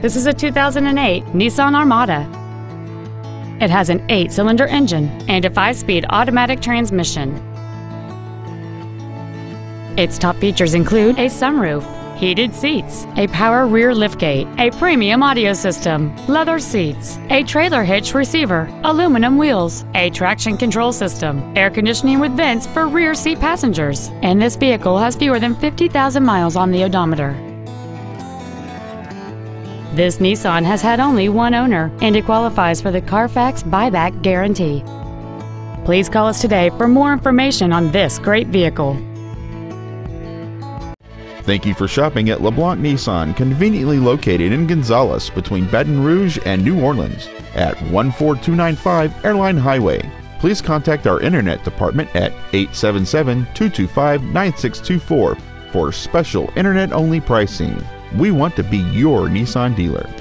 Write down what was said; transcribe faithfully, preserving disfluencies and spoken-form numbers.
This is a two thousand eight Nissan Armada. It has an eight-cylinder engine and a five-speed automatic transmission. Its top features include a sunroof, heated seats, a power rear liftgate, a premium audio system, leather seats, a trailer hitch receiver, aluminum wheels, a traction control system, air conditioning with vents for rear seat passengers, and this vehicle has fewer than fifty thousand miles on the odometer. This Nissan has had only one owner, and it qualifies for the Carfax buyback guarantee. Please call us today for more information on this great vehicle. Thank you for shopping at LeBlanc Nissan, conveniently located in Gonzales between Baton Rouge and New Orleans at one four two nine five Airline Highway. Please contact our internet department at eight seven seven, two two five, nine six two four for special internet-only pricing. We want to be your Nissan dealer.